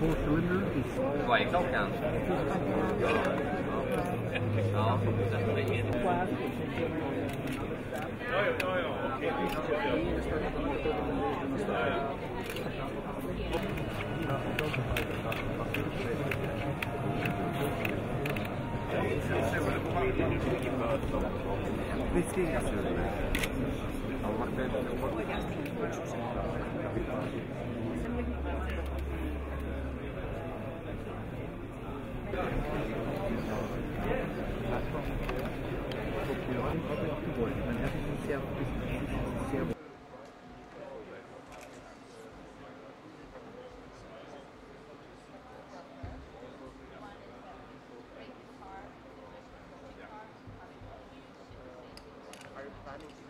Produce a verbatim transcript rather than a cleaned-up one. whole cylinder is like self counts. I